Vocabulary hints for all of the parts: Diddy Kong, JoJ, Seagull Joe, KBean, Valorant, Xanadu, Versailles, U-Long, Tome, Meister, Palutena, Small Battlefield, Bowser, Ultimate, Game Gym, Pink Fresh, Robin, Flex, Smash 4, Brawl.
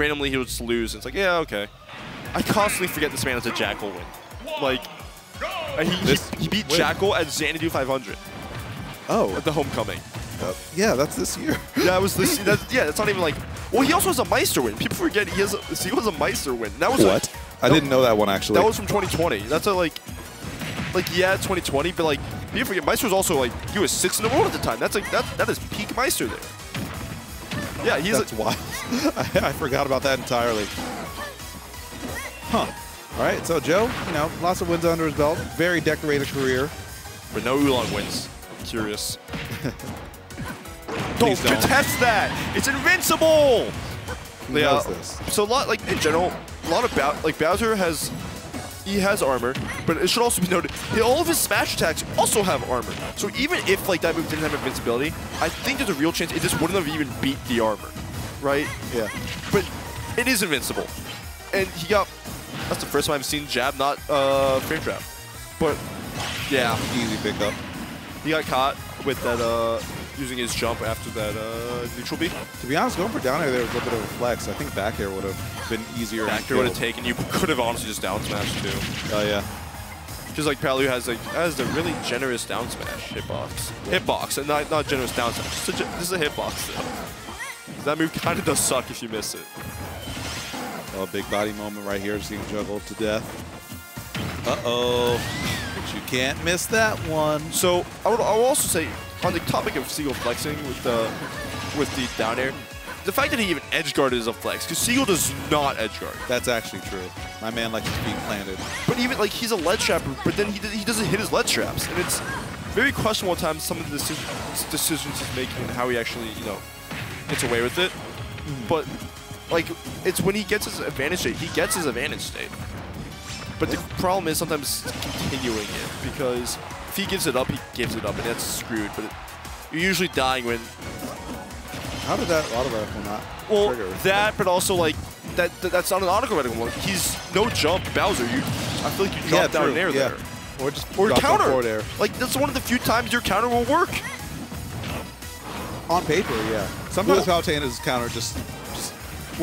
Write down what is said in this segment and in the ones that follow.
randomly he would just lose, and it's like, yeah, okay. I constantly forget this man is a Jackal win. Like, he beat Jackal at Xanadu 500. Oh. At the homecoming. Yeah, that's this year. Yeah, it was this. Yeah, that's not even like. Well, he also has a Meister win. People forget he has. He was a Meister win. That was what? Like, I didn't know that one actually. That was from 2020. That's a like yeah, 2020. But like, people forget Meister was also like he was 6 in the world at the time. That's like that is peak Meister there. Yeah, he's. That's wild. I forgot about that entirely. Huh. All right, so Joe, you know, lots of wins under his belt, very decorated career, but no U-Long wins. I'm curious. Don't contest that! It's invincible! Yeah. So a lot, like in general, a lot of Bowser has, he has armor, but it should also be noted that all of his smash attacks also have armor. So even if like that move didn't have invincibility, I think there's a real chance it just wouldn't have even beat the armor, right? Yeah. But it is invincible, and he got. That's the first time I've seen jab, not frame trap, but yeah, easy pickup. He got caught with that. Using his jump after that neutral B. To be honest, going for down air there was a little bit of a flex. I think back air would have been easier. Back air would have taken. You could have honestly just down smash too. Oh yeah. Just like Palu has a really generous down smash hitbox. Yeah. Hitbox, and not generous down smash. This is a hitbox though. That move kind of does suck if you miss it. Oh, big body moment right here. Seeing juggle to death. Uh oh. But you can't miss that one. So I will also say. On the topic of Seagull flexing with the down air, the fact that he even edgeguarded is a flex, because Seagull does not edgeguard. That's actually true. My man likes to be planted. But even, like, he's a lead trapper, but then he doesn't hit his lead traps. And it's very questionable at times some of the decisions he's making and how he actually, you know, gets away with it. But, like, it's when he gets his advantage state, he gets his advantage state. But the problem is sometimes continuing it, because if he gives it up, he gives it up, and that's screwed. But you're usually dying when. How did that automatical not trigger? Well, that, but also like that's not an automatical one. He's no jump Bowser. I feel like you drop down in air there, or just counter. Air. Like that's one of the few times your counter will work. On paper, yeah. Sometimes Palutena's counter just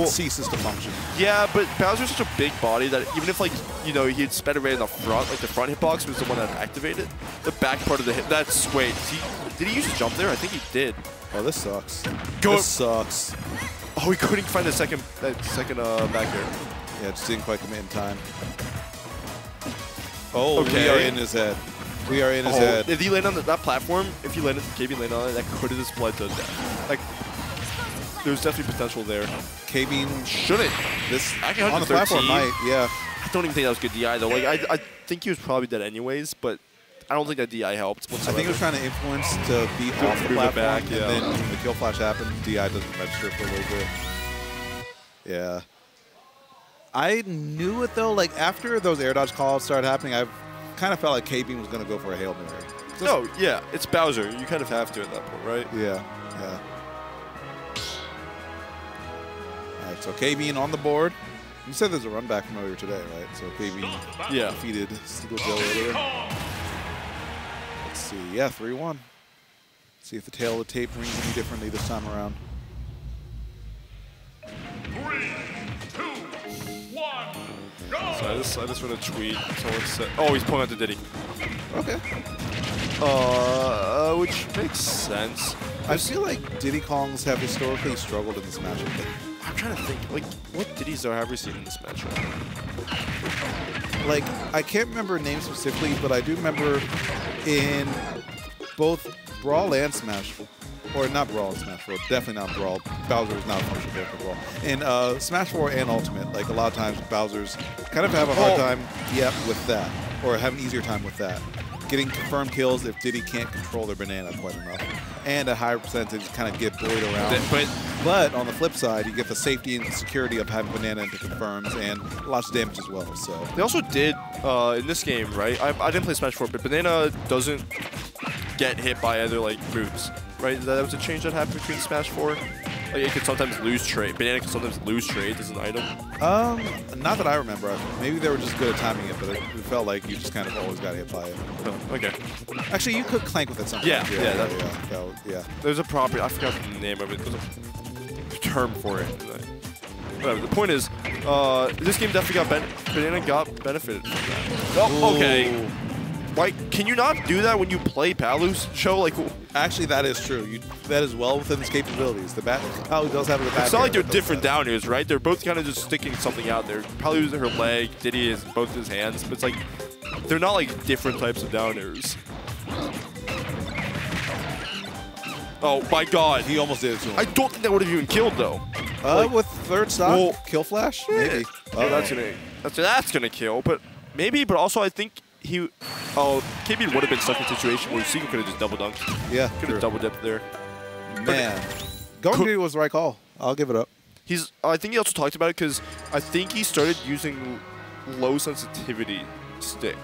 ceases to function. Yeah, but Bowser's such a big body that even if, like, you know, he had sped away in the front, like the front hitbox was the one that activated, the back part of the hit, that's, wait, did he use a jump there? I think he did. Oh, this sucks. This sucks. Oh, he couldn't find the second back air. Yeah, just didn't quite commit in time. Oh, okay. We are in his head. We are in his head. If he landed on that platform, if he landed, KB landed on it, that could have just bled to death. Like, there's definitely potential there. KBean shouldn't. This actually on the platform might, yeah. I don't even think that was good DI though. Like I think he was probably dead anyways, but I don't think that DI helped whatsoever. I think he was trying to influence to be off the platform, back, and then when the kill flash happened, DI doesn't register for a little bit. Yeah. I knew it though. Like after those air dodge calls started happening, I kind of felt like KBean was going to go for a Hail Mary. So no, yeah, it's Bowser. You kind of have to at that point, right? Yeah, yeah. So KBean on the board. You said there's a run back from earlier today, right? So KBean defeated Seagull Joe earlier. Let's see. Yeah, 3-1. See if the tail of the tape rings any differently this time around. 3, 2, 1, go! So I just read a tweet. Someone said, oh, he's pulling out the Diddy. Okay. Which makes sense. I feel like Diddy Kongs have historically struggled in this matchup. I'm trying to think, like, what Diddy's have we seen in this matchup? Like, I can't remember names specifically, but I do remember in both Brawl and Smash, or not Brawl and Smash 4, definitely not Brawl. Bowser was not functional for Brawl. In Smash 4 and Ultimate, like, a lot of times Bowser's kind of have a hard time, with that, or have an easier time with that. Getting confirmed kills if Diddy can't control their banana quite enough. And a higher percentage kind of get bullied around. But on the flip side, you get the safety and security of having banana into confirms and lots of damage as well. So they also did, in this game, right? I didn't play Smash 4, but banana doesn't get hit by other like moves, right? That was a change that happened between Smash 4. Like, it could sometimes lose trade. Banana can sometimes lose trade as an item. Not that I remember. Maybe they were just good at timing it, but it felt like you just kind of always got hit by it. Oh, okay. Actually, you could Clank with it sometimes. Yeah. There's a property. I forgot the name of it. There's a term for it. Whatever. The point is, this game definitely got benefited from that. Oh, okay. Like, can you not do that when you play Palutena? Show like. Actually, that is true. You, that is well within his capabilities. The bat Palu does have the back. It's not like they're different down airs, right? They're both kind of just sticking something out there. Palu is her leg. Diddy is both his hands. But it's like they're not like different types of down airs. Oh my God! He almost did it to him. I don't think that would have even killed though. Like, with third stock, well, kill flash? Yeah. Maybe. Oh, that's gonna kill. But maybe. But also, I think. He, oh, KBean would have been stuck in a situation where Seagull could have just double dunked. Yeah, could have double dipped there. Man, going to was the right call. I'll give it up. He's. I think he also talked about it because I think he started using low sensitivity stick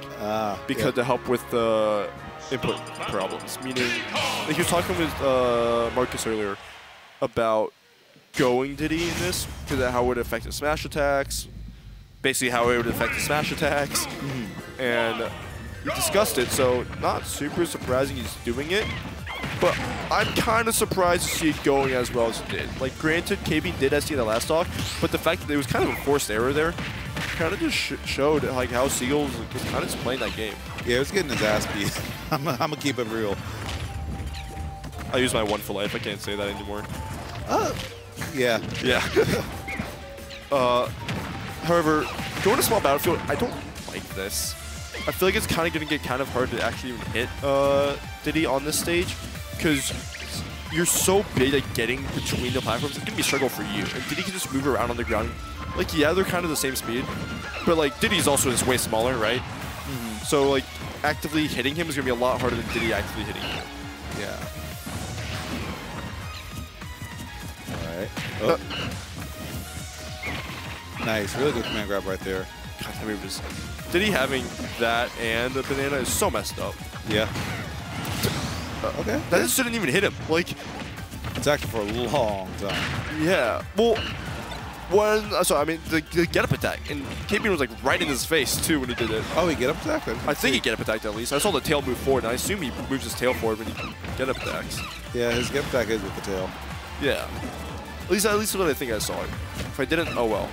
because to help with the input problems. Meaning, like he was talking with Marcus earlier about going Diddy in this because of how it would affect the smash attacks. Basically, how it would affect the smash attacks. Mm-hmm. And we discussed it, so not super surprising he's doing it, but I'm kind of surprised to see it going as well as it did. Like, granted, KBean did SC in the last talk, but the fact that it was kind of a forced error there kind of just showed like how Seagull was kind of just playing that game. Yeah, it was getting his ass beat. I'm gonna keep it real. I use my one for life. I can't say that anymore. Yeah. Yeah. However, going to Small Battlefield, I don't like this. I feel like it's kind of going to get kind of hard to actually even hit Diddy on this stage because you're so big at getting between the platforms. It's going to be a struggle for you. And Diddy can just move around on the ground. Like, yeah, they're kind of the same speed, but like Diddy's also is way smaller, right? Mm-hmm. So like actively hitting him is going to be a lot harder than Diddy actively hitting you. Yeah. All right. Oh. Nice. Really good command grab right there. God, I mean, just Diddy having that and the banana is so messed up. Yeah. Okay. That just didn't even hit him. Like, it's active for a long time. Yeah. Well, the get up attack, and KBean was like right in his face too when he did it. Oh, he get up attacked. I think he get up attacked at least. I saw the tail move forward, and I assume he moves his tail forward when he get up attacks. Yeah, his get up attack is with the tail. Yeah. At least what I think I saw it. If I didn't, oh well.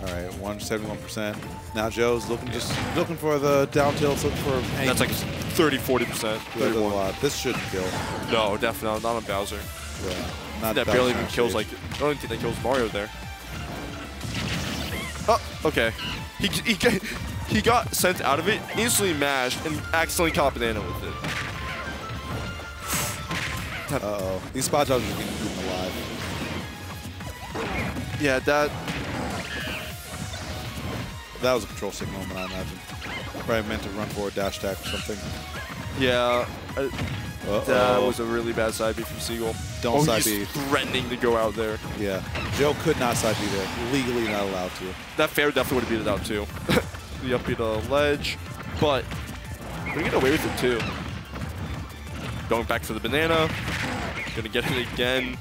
All right, 171%. Now Joe's looking just looking for the down tilt, looking for aim. That's like 30–40%. That's a lot. This shouldn't kill. No, definitely not on Bowser. Yeah, not that barely even kills. Like I don't think that kills Mario there. Oh, okay. He got sent out of it, instantly mashed, and accidentally caught banana with it. Uh oh, these spot jobs are getting eaten alive. Yeah, that. That was a control sick moment, I imagine. Probably meant to run for a dash attack or something. Yeah. That was a really bad side B from Seagull. Don't side B. Threatening to go out there. Yeah. Joe could not side B there. Legally not allowed to. That fair definitely would have beat it out, too. The up beat a ledge. But we're going to get away with it, too. Going back for the banana. Going to get it again.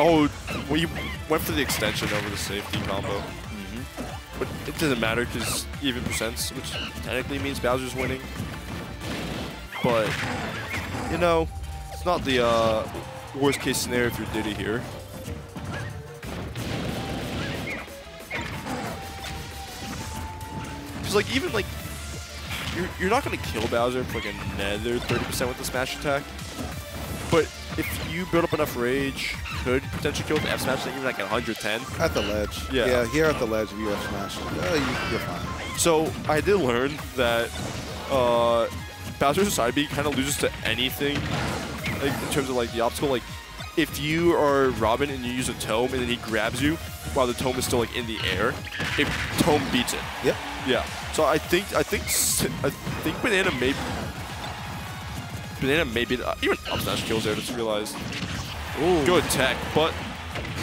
Oh, we went for the extension over the safety combo. But it doesn't matter because even percents, which technically means Bowser's winning. But, you know, it's not the worst case scenario if you're Diddy here. Because, like, even, like, you're not going to kill Bowser for, like, another 30% with the smash attack. But if you build up enough rage, could potentially kill with F smash, even like 110. At the ledge. Yeah. Yeah, here at the ledge, if you F smash, you're fine. So I did learn that Bowser's side B kind of loses to anything, like in terms of like the obstacle. Like if you are Robin and you use a Tome and then he grabs you while the Tome is still like in the air, if Tome beats it. Yep. Yeah. So I think banana may. Banana maybe even up smash kills there. Just realized. Ooh. Good tech, but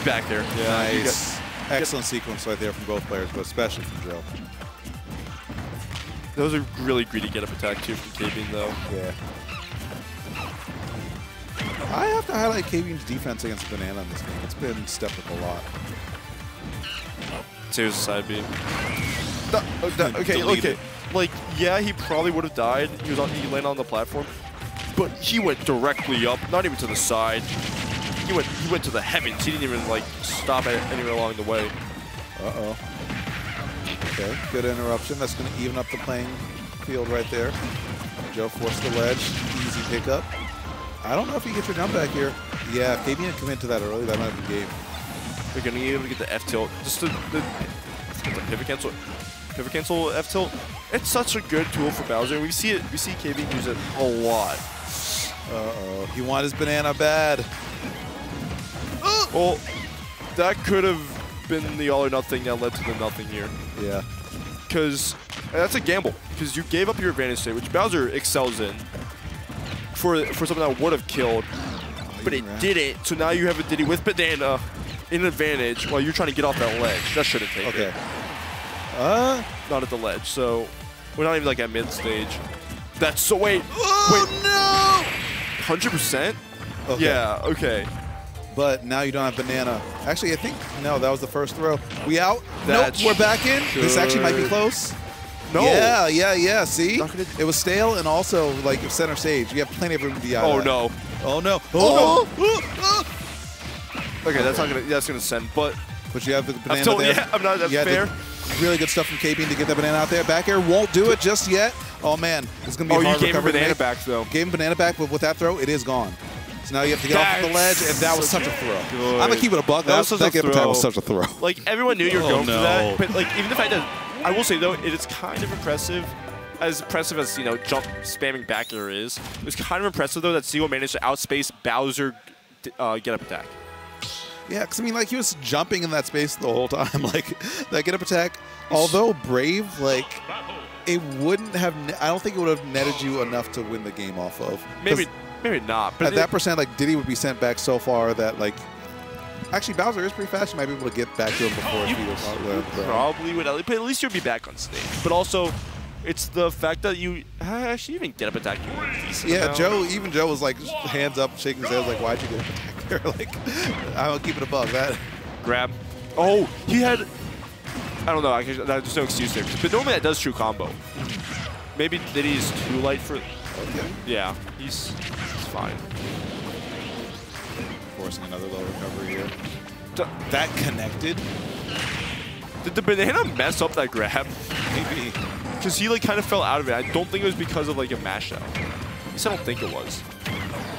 back there. Yeah, nice. Excellent sequence right there from both players, but especially from Joe. That was a really greedy get up attack too from KBean though. Yeah. I have to highlight KBean's defense against banana in this game. It's been stepped up a lot. So here's a side B. Okay. Like yeah, he probably would have died. He landed on the platform. But he went directly up, not even to the side. he went to the heavens. He didn't even like stop anywhere along the way. Uh-oh. Okay, good interruption. That's going to even up the playing field right there. Joe forced the ledge. Easy pickup. I don't know if you get your jump back here. Yeah, if KBean didn't commit to that early, that might have been game. You're going to be able to get the F tilt. Just the pivot cancel. Pivot cancel F tilt. It's such a good tool for Bowser. We see it. We see KBean use it a lot. Uh-oh. He wanted his banana bad. Well, that could have been the all or nothing that led to the nothing here. Yeah. Because that's a gamble. Because you gave up your advantage today, which Bowser excels in, for something that would have killed, but it didn't. So now you have a Diddy with banana in advantage while you're trying to get off that ledge. That should have taken it. Not at the ledge. So we're not even like at mid stage. That's so wait. Oh, wait. No! 100%? Okay. Yeah, okay. But now you don't have banana. Actually, I think, no, that was the first throw. We out? Nope, we're back in. Sure. This actually might be close. No. Yeah, yeah, yeah, see? It was stale and also, like, center stage. You have plenty of room to be out. Oh, no. Oh, no. Oh, no. Okay, that's not gonna, that's gonna send, but you have the banana there. Yeah, I'm not that fair. Really good stuff from KBean to get that banana out there. Back air won't do it just yet. Oh, man, it's going to be a hard recovery. Oh, you gave him banana back, though. Gave him banana back, but with that throw, it is gone. So now you have to get off the ledge, and that was such a throw. Good. I'm going to keep it a buck. That game attack was such a throw. Like, everyone knew you were going for that. But, like, even the fact that, I will say, though, it is kind of impressive. As impressive as, you know, jump spamming back air is. It was kind of impressive, though, that Seagull managed to outspace Bowser get up attack. Yeah, because I mean, like, he was jumping in that space the whole time. Like, that get up attack, although brave, like, it wouldn't have, I don't think it would have netted you enough to win the game off of. Maybe not. But at that percent, like, Diddy would be sent back so far that, like, actually, Bowser is pretty fast. You might be able to get back to him before he was. Probably would, but at least you'd be back on stage. But also, it's the fact that you actually even get up attack. Yeah, Joe, even Joe was like, hands up, shaking his head, like, why'd you get up attack? Like, I'll keep it above that. Grab. Oh, he had. I don't know. There's no excuse there. But normally that does true combo. Maybe Diddy's too light for. Okay. Yeah, he's fine. Forcing another low recovery here. That connected. Did the banana mess up that grab? Maybe. Because he like kind of fell out of it. I don't think it was because of like a mash out. At least I don't think it was.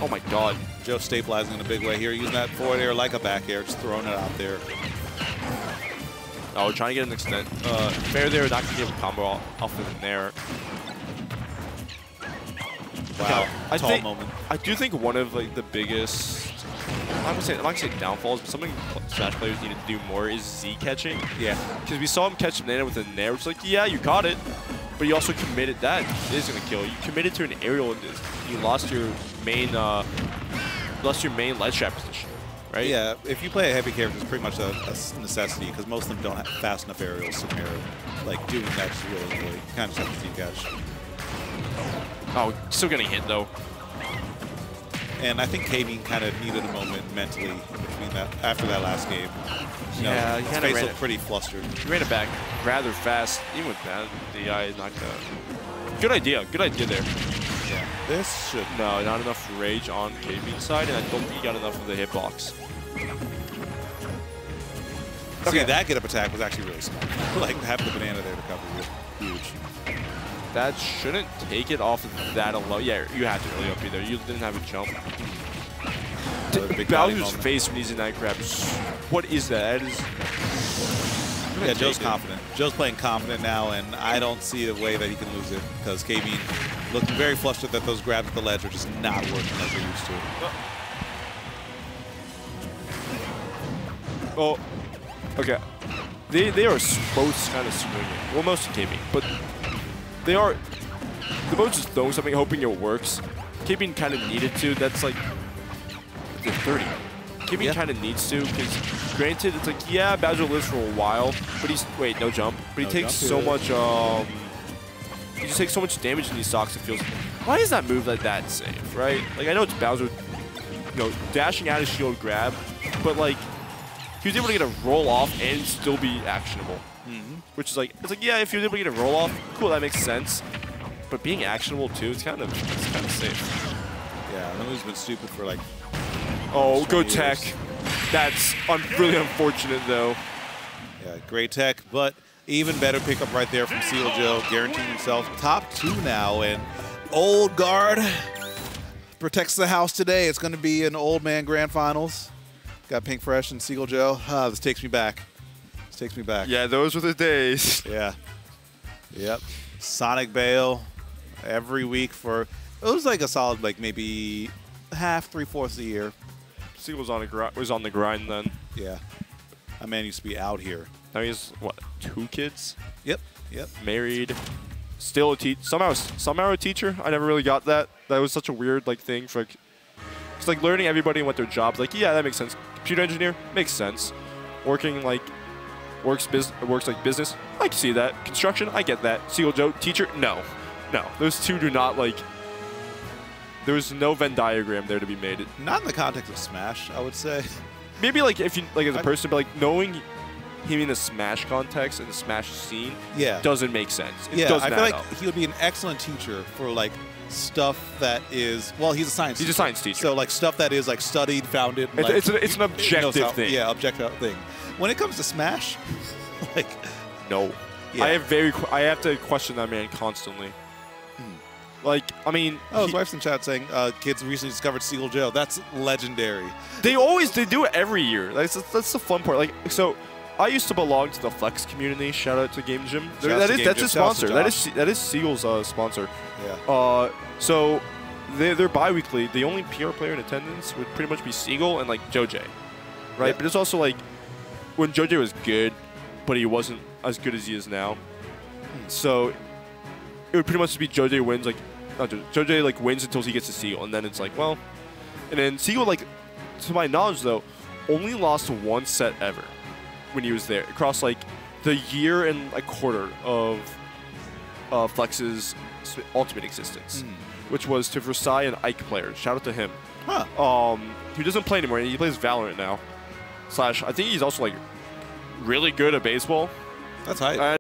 Oh my God. Joe stabilizing in a big way here, using that forward air like a back air, just throwing it out there. Oh, trying to get an extent. Fair there, not going to give a combo off of there. Wow, yeah, moment. I do think one of like the biggest, I'm not going to say downfalls, but something Smash players need to do more is Z catching. Yeah. Because we saw him catch banana with a nair, which is like, yeah, you caught it. But you also committed, that is going to kill. You committed to an aerial, and you lost your main, ledge trap position, right? Yeah, if you play a heavy character, it's pretty much a necessity because most of them don't have fast enough aerials to mirror. Like, doing that's really, really, you kind of just have to catch. Oh, still getting hit, though. And I think KBean kind of needed a moment mentally between that, after that last game. You know, yeah, he his face looked pretty flustered. He ran it back rather fast, even with that, the eye knocked out. Good idea there. Yeah. This should not enough rage on KBean's side, and I don't think he got enough of the hitbox. Okay, see, that get-up attack was actually really smart. Like, having the banana there to cover you, huge. That shouldn't take it off of that alone. Yeah, you had to really up either. You didn't have a jump. Bowser's face when he's in that grab. What is that? That is... Yeah, Joe's confident. Joe's playing confident now, and I don't see a way that he can lose it because KBean looked very flustered that those grabs at the ledge are just not working as they used to. Oh, okay. They are both kind of swinging. Well, most of KBean, but they are. They're both just throwing something, hoping it works. KBean kind of needed to. That's like the 30. KBean kind of needs to, because granted, it's like, yeah, Bowser lives for a while, but he's no jump, but he takes so much. You just take so much damage in these stocks, it feels. Why is that move like that safe, right? Like, I know it's Bowser, you know, dashing out his shield grab, but like, he was able to get a roll off and still be actionable. Which is like, it's like, yeah, if he was able to get a roll off, cool, that makes sense. But being actionable too, it's kind of safe. Yeah, that move's been stupid for like Oh, good tech. That's really unfortunate, though. Yeah, great tech, but even better pickup right there from Seagull Joe, guaranteeing himself top 2 now. And old guard protects the house today. It's going to be an old man grand finals. Got Pink Fresh and Seagull Joe. Ah, this takes me back. This takes me back. Yeah, those were the days. Yeah. Yep. Sonic Bale every week for, it was like a solid, like maybe half, 3/4 of the year. Seagull was on the grind then. Yeah. My man used to be out here. Now he has, what, 2 kids? Yep. Yep. Married. Still a teacher. Somehow a teacher. I never really got that. That was such a weird like thing for like, it's like learning everybody and what their jobs. Like, yeah, that makes sense. Computer engineer makes sense. Working like business. I can see that. Construction, I get that. Seagull Joe, teacher, no. No. Those two do not like, there's no Venn diagram there to be made. Not in the context of Smash, I would say. Maybe like if you like as a person, but like knowing him in the Smash context and the Smash scene, yeah, doesn't make sense. It, yeah, doesn't, I feel like up. He would be an excellent teacher for like stuff that is, well, he's a science teacher. He's a science teacher. So like stuff that is like studied, founded. It's, like, it's an objective thing. Yeah, objective thing. When it comes to Smash, like no, yeah. I have to question that man constantly. Hmm. Like, I mean, oh, his wife's in chat saying kids recently discovered Seagull Joe. That's legendary. They do it every year. That's the fun part. Like, so I used to belong to the Flex community. Shout out to Game Gym. That's his sponsor. That is Seagull's sponsor. Yeah. So they're bi-weekly. The only PR player in attendance would pretty much be Seagull and like JoJ, right? Yeah. But it's also like when JoJ was good, but he wasn't as good as he is now. So it would pretty much be JoJ wins, like not JoJ like wins until he gets to Seagull, and then it's like, well, and then Seagull, like to my knowledge though, only lost 1 set ever when he was there, across like the year and a quarter of Flex's Ultimate existence, which was to Versailles and Ike players. Shout out to him. Huh. He doesn't play anymore. He plays Valorant now. Slash, I think he's also like really good at baseball. That's hype.